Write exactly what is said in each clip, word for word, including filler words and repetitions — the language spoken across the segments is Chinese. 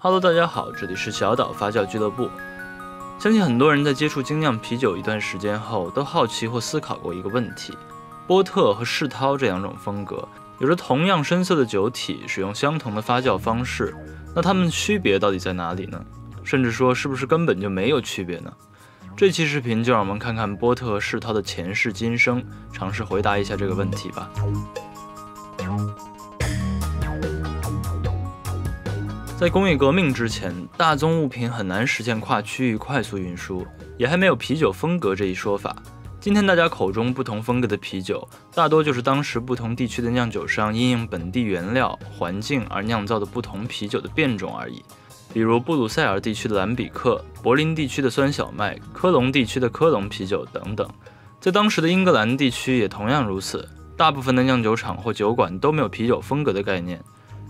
Hello， 大家好，这里是小岛发酵俱乐部。相信很多人在接触精酿啤酒一段时间后，都好奇或思考过一个问题：波特和世涛这两种风格，有着同样深色的酒体，使用相同的发酵方式，那它们区别到底在哪里呢？甚至说是不是根本就没有区别呢？这期视频就让我们看看波特和世涛的前世今生，尝试回答一下这个问题吧。在工业革命之前，大宗物品很难实现跨区域快速运输，也还没有啤酒风格这一说法。今天大家口中不同风格的啤酒，大多就是当时不同地区的酿酒商因应本地原料、环境而酿造的不同啤酒的变种而已。比如布鲁塞尔地区的兰比克、柏林地区的酸小麦、科隆地区的科隆啤酒等等。在当时的英格兰地区也同样如此，大部分的酿酒厂或酒馆都没有啤酒风格的概念。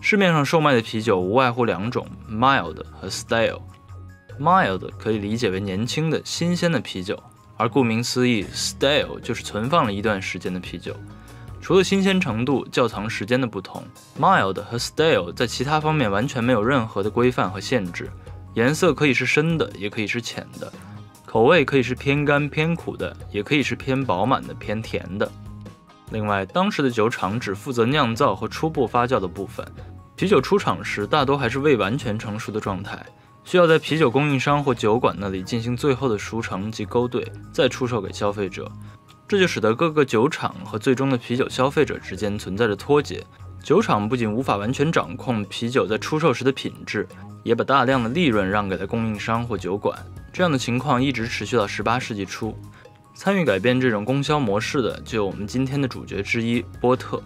市面上售卖的啤酒无外乎两种 ，mild 和 style。mild 可以理解为年轻的、新鲜的啤酒，而顾名思义 ，style 就是存放了一段时间的啤酒。除了新鲜程度、窖藏时间的不同 ，mild 和 style 在其他方面完全没有任何的规范和限制。颜色可以是深的，也可以是浅的；口味可以是偏干偏苦的，也可以是偏饱满的、偏甜的。另外，当时的酒厂只负责酿造和初步发酵的部分，啤酒出厂时大多还是未完全成熟的状态，需要在啤酒供应商或酒馆那里进行最后的熟成及勾兑，再出售给消费者。这就使得各个酒厂和最终的啤酒消费者之间存在着脱节。酒厂不仅无法完全掌控啤酒在出售时的品质，也把大量的利润让给了供应商或酒馆。这样的情况一直持续到十八世纪初。参与改变这种供销模式的，就有我们今天的主角之一——波特。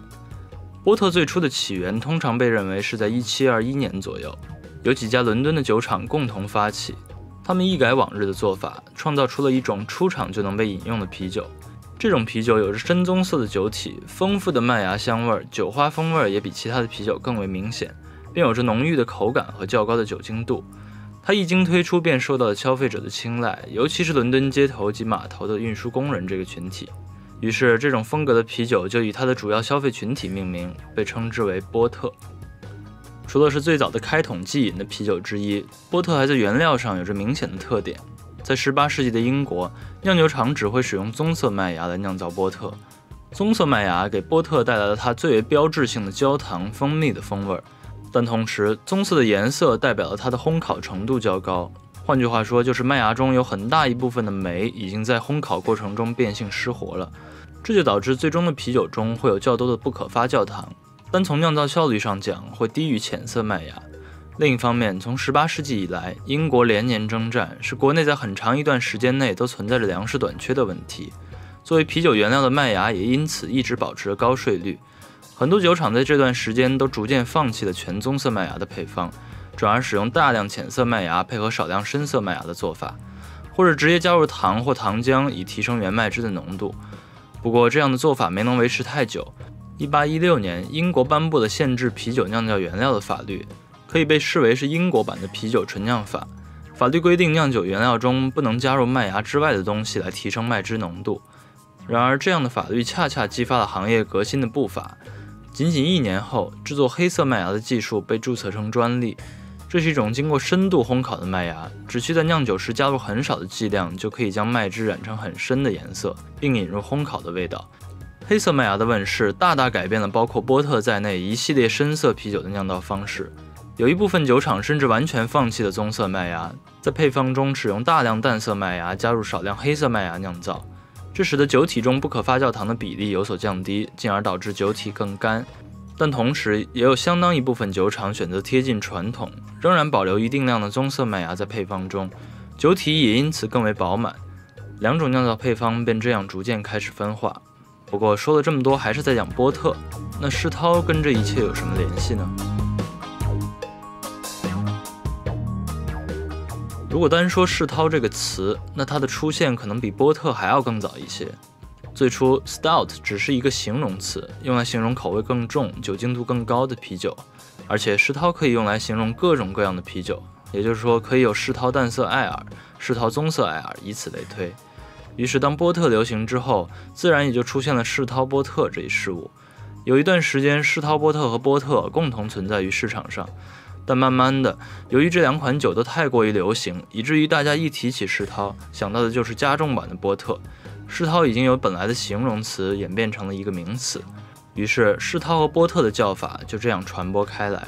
波特最初的起源通常被认为是在一七二一年左右，有几家伦敦的酒厂共同发起，他们一改往日的做法，创造出了一种出厂就能被饮用的啤酒。这种啤酒有着深棕色的酒体，丰富的麦芽香味，酒花风味也比其他的啤酒更为明显，并有着浓郁的口感和较高的酒精度。它一经推出便受到了消费者的青睐，尤其是伦敦街头及码头的运输工人这个群体。于是这种风格的啤酒就以它的主要消费群体命名，被称之为波特。除了是最早的开桶即饮的啤酒之一，波特还在原料上有着明显的特点。在十八世纪的英国，酿酒厂只会使用棕色麦芽来酿造波特。棕色麦芽给波特带来了它最为标志性的焦糖蜂蜜的风味，但同时，棕色的颜色代表了它的烘烤程度较高。换句话说，就是麦芽中有很大一部分的酶已经在烘烤过程中变性失活了，这就导致最终的啤酒中会有较多的不可发酵糖。单从酿造效率上讲，会低于浅色麦芽。另一方面，从十八世纪以来，英国连年征战，使国内在很长一段时间内都存在着粮食短缺的问题。作为啤酒原料的麦芽也因此一直保持着高税率。很多酒厂在这段时间都逐渐放弃了全棕色麦芽的配方，转而使用大量浅色麦芽配合少量深色麦芽的做法，或者直接加入糖或糖浆以提升原麦汁的浓度。不过这样的做法没能维持太久。一八一六年，英国颁布了限制啤酒酿造原料的法律，可以被视为是英国版的啤酒纯酿法。法律规定酿酒原料中不能加入麦芽之外的东西来提升麦汁浓度。然而这样的法律恰恰激发了行业革新的步伐。仅仅一年后，制作黑色麦芽的技术被注册成专利。这是一种经过深度烘烤的麦芽，只需在酿酒时加入很少的剂量，就可以将麦汁染成很深的颜色，并引入烘烤的味道。黑色麦芽的问世，大大改变了包括波特在内一系列深色啤酒的酿造方式。有一部分酒厂甚至完全放弃了棕色麦芽，在配方中使用大量淡色麦芽，加入少量黑色麦芽酿造。这使得酒体中不可发酵糖的比例有所降低，进而导致酒体更干。但同时，也有相当一部分酒厂选择贴近传统，仍然保留一定量的棕色麦芽在配方中，酒体也因此更为饱满。两种酿造配方便这样逐渐开始分化。不过说了这么多，还是在讲波特。那世涛跟这一切有什么联系呢？如果单说世涛这个词，那它的出现可能比波特还要更早一些。最初 Stout 只是一个形容词，用来形容口味更重、酒精度更高的啤酒，而且世涛可以用来形容各种各样的啤酒，也就是说可以有世涛淡色艾尔、世涛棕色艾尔，以此类推。于是当波特流行之后，自然也就出现了世涛波特这一事物。有一段时间，世涛波特和波特共同存在于市场上。但慢慢的，由于这两款酒都太过于流行，以至于大家一提起世涛，想到的就是加重版的波特。世涛已经由本来的形容词演变成了一个名词，于是世涛和波特的叫法就这样传播开来。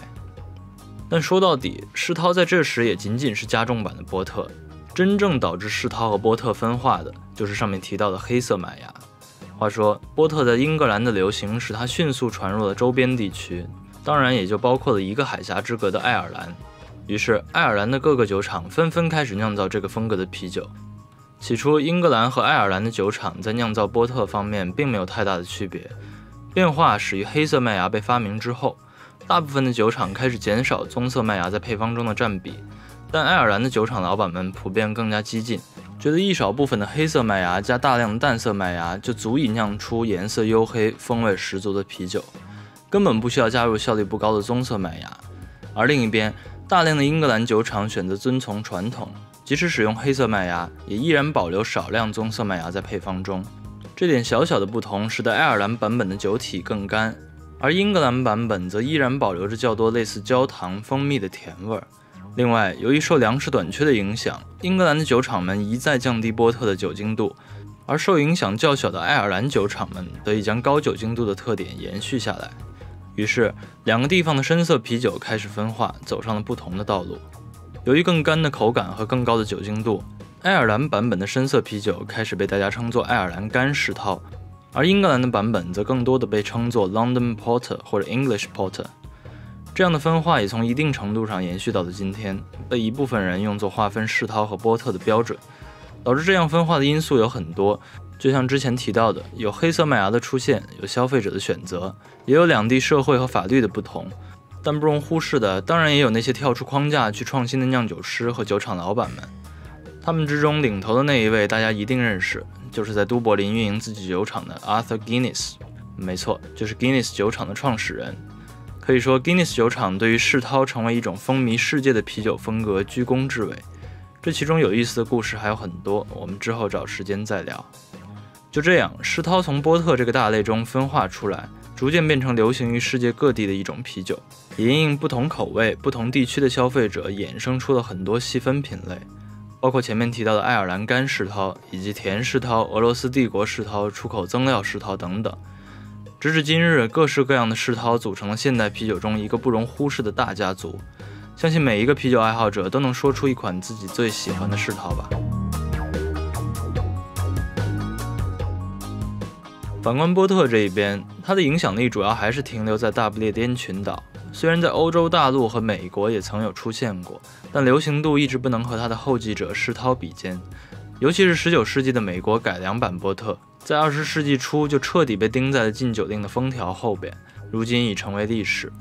但说到底，世涛在这时也仅仅是加重版的波特，真正导致世涛和波特分化的，就是上面提到的黑色麦芽。话说，波特在英格兰的流行使它迅速传入了周边地区，当然也就包括了一个海峡之隔的爱尔兰。于是，爱尔兰的各个酒厂纷纷开始酿造这个风格的啤酒。起初，英格兰和爱尔兰的酒厂在酿造波特方面并没有太大的区别。变化始于黑色麦芽被发明之后，大部分的酒厂开始减少棕色麦芽在配方中的占比，但爱尔兰的酒厂老板们普遍更加激进，觉得一少部分的黑色麦芽加大量的淡色麦芽就足以酿出颜色黝黑、风味十足的啤酒，根本不需要加入效率不高的棕色麦芽。而另一边，大量的英格兰酒厂选择遵从传统，即使使用黑色麦芽，也依然保留少量棕色麦芽在配方中。这点小小的不同使得爱尔兰版本的酒体更干，而英格兰版本则依然保留着较多类似焦糖、蜂蜜的甜味。另外，由于受粮食短缺的影响，英格兰的酒厂们一再降低波特的酒精度，而受影响较小的爱尔兰酒厂们得以将高酒精度的特点延续下来。于是，两个地方的深色啤酒开始分化，走上了不同的道路。由于更干的口感和更高的酒精度，爱尔兰版本的深色啤酒开始被大家称作爱尔兰干世涛，而英格兰的版本则更多的被称作 London Porter 或者 English Porter。这样的分化也从一定程度上延续到了今天，被一部分人用作划分世涛和波特的标准。导致这样分化的因素有很多，就像之前提到的，有黑色麦芽的出现，有消费者的选择，也有两地社会和法律的不同。但不容忽视的，当然也有那些跳出框架去创新的酿酒师和酒厂老板们。他们之中领头的那一位，大家一定认识，就是在都柏林运营自己酒厂的 Arthur Guinness。没错，就是 Guinness 酒厂的创始人。可以说 Guinness 酒厂对于世涛成为一种风靡世界的啤酒风格居功至伟，这其中有意思的故事还有很多，我们之后找时间再聊。就这样，世涛从波特这个大类中分化出来，逐渐变成流行于世界各地的一种啤酒，也因应不同口味、不同地区的消费者衍生出了很多细分品类，包括前面提到的爱尔兰干世涛以及甜世涛、俄罗斯帝国世涛、出口增料世涛等等。直至今日，各式各样的世涛组成了现代啤酒中一个不容忽视的大家族。相信每一个啤酒爱好者都能说出一款自己最喜欢的世涛吧。反观波特这一边，它的影响力主要还是停留在大不列颠群岛，虽然在欧洲大陆和美国也曾有出现过，但流行度一直不能和它的后继者世涛比肩。尤其是十九世纪的美国改良版波特，在二十世纪初就彻底被钉在了禁酒令的封条后边，如今已成为历史。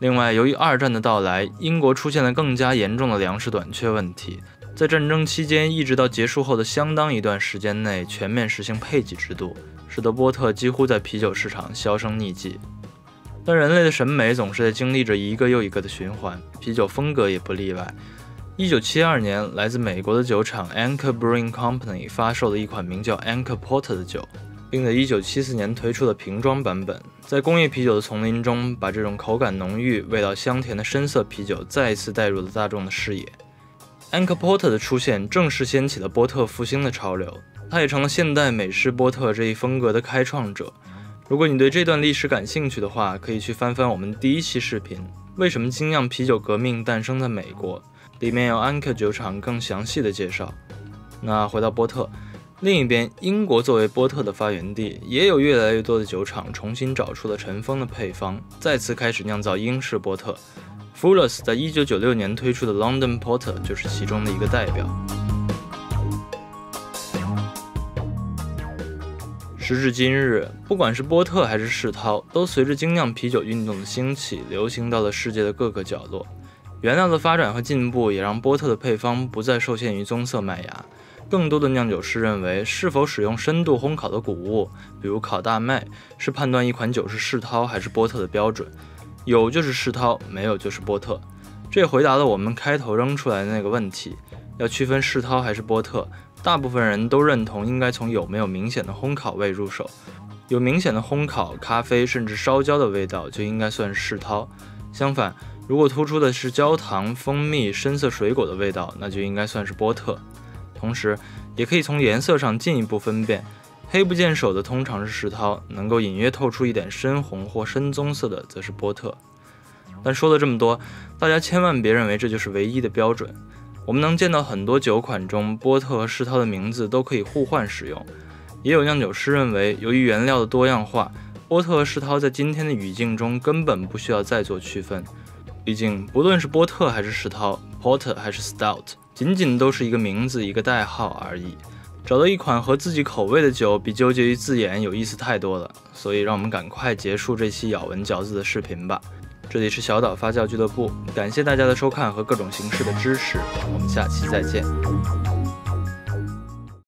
另外，由于二战的到来，英国出现了更加严重的粮食短缺问题，在战争期间一直到结束后的相当一段时间内全面实行配给制度，使得波特几乎在啤酒市场销声匿迹。但人类的审美总是在经历着一个又一个的循环，啤酒风格也不例外。一九七二年，来自美国的酒厂 Anchor Brewing Company 发售了一款名叫 Anchor Porter 的酒，并在一九七四年推出了瓶装版本，在工业啤酒的丛林中，把这种口感浓郁、味道香甜的深色啤酒再一次带入了大众的视野。Anchor Porter 的出现正式掀起了波特复兴的潮流，它也成了现代美式波特这一风格的开创者。如果你对这段历史感兴趣的话，可以去翻翻我们第一期视频《为什么精酿啤酒革命诞生在美国》，里面有安克酒厂更详细的介绍。那回到波特，另一边，英国作为波特的发源地，也有越来越多的酒厂重新找出了尘封的配方，再次开始酿造英式波特。 Fullers 在一九九六年推出的 London Porter 就是其中的一个代表。时至今日，不管是波特还是世涛，都随着精酿啤酒运动的兴起，流行到了世界的各个角落。原料的发展和进步也让波特的配方不再受限于棕色麦芽，更多的酿酒师认为，是否使用深度烘烤的谷物，比如烤大麦，是判断一款酒是世涛还是波特的标准。有就是世涛，没有就是波特。这也回答了我们开头扔出来的那个问题，要区分世涛还是波特，大部分人都认同应该从有没有明显的烘烤味入手，有明显的烘烤、咖啡甚至烧焦的味道就应该算世涛。相反，如果突出的是焦糖、蜂蜜、深色水果的味道，那就应该算是波特。同时，也可以从颜色上进一步分辨，黑不见手的通常是石涛，能够隐约透出一点深红或深棕色的则是波特。但说了这么多，大家千万别认为这就是唯一的标准。我们能见到很多酒款中，波特和世涛的名字都可以互换使用。也有酿酒师认为，由于原料的多样化，波特和世涛在今天的语境中根本不需要再做区分。毕竟，不论是波特还是世涛 ，Porter 还是 Stout， 仅仅都是一个名字、一个代号而已。找到一款合自己口味的酒，比纠结于字眼有意思太多了。所以，让我们赶快结束这期咬文嚼字的视频吧。这里是小岛发酵俱乐部，感谢大家的收看和各种形式的支持，我们下期再见。